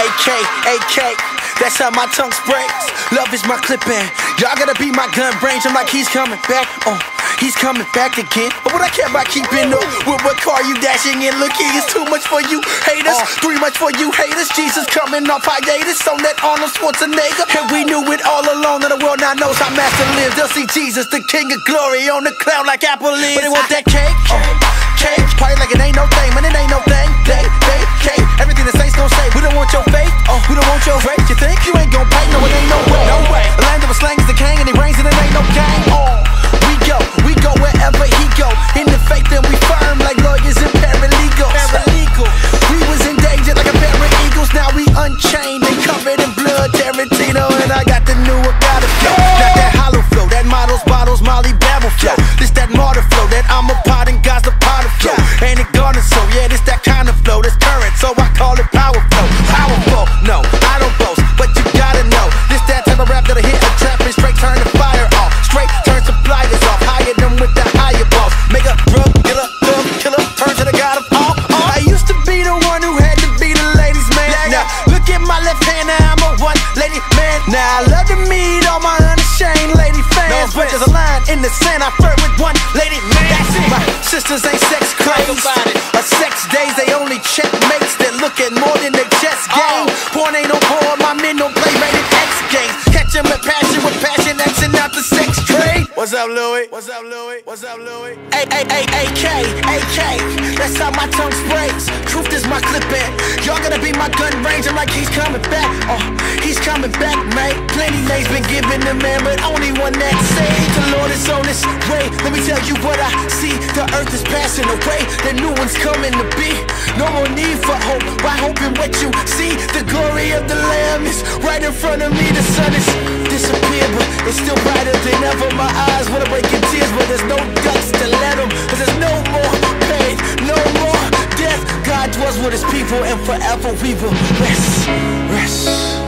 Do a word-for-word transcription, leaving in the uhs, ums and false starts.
A K, A K. That's how my tongue breaks. Love is my clip-in. Y'all gotta beat my gun range. I'm like, he's coming back. Oh, he's coming back again. But what I care about keeping up with what car you dashing in. Look, it's too much for you haters. Three much for you haters. Jesus coming off hiatus on that Arnold Schwarzenegger. And we knew it all along that the world now knows how Master lives. They'll see Jesus, the King of Glory, on the cloud like Apple is. But they want that cake. Oh, cake. Party like it ain't no thing, man. It ain't no thing. They, they, cake. Everything the saints gon' say. We don't want your faith. Oh, we don't want your rage. You think you ain't gon' pay? No, it ain't no way. No way. The land of a slang is the king, and he reigns, and it ain't no gang. Oh, we go, we go wherever he go. In the faith, then we firm like lawyers and paralegals. Paralegal. We was in danger like a pair of eagles. Now we unchained and covered in blood, Tarantino, and I got the new Agata flow. Got that hollow flow, that models, bottles, Molly Babble flow. This that martyr flow, that I'm a pot and God's the potter flow. Ain't it garden so? Yeah, this that kind of flow that's current, so I call it power flow. Powerful, no. Now I love to meet all my unashamed lady fans, but there's a line in the sand. I flirt with one lady, man. That's it. My sisters ain't sex crazy. Or sex days, they only checkmates. They're looking more than the chess game. Porn ain't no porn, my men don't play rated X games. Catch 'em with passion, with passion, action out the sex trade. What's up, Louie? What's up, Louie? What's up, Louie? A A A A K A K. That's how my tongue sprays. Truth is my clip-in. Y'all gonna be my gun range. I'm like, he's coming back. Oh. He's coming back, mate. Plenty names been given to man, but only one that saved. The Lord is on his way. Let me tell you what I see. The earth is passing away. The new one's coming to be. No more need for hope. Why hope in what you see? The glory of the Lamb is right in front of me. The sun is disappeared, but it's still brighter than ever. My eyes wanna break in tears, but there's no guts to let them. Cause there's no more pain, no more death. God dwells with his people, and forever we will rest, rest.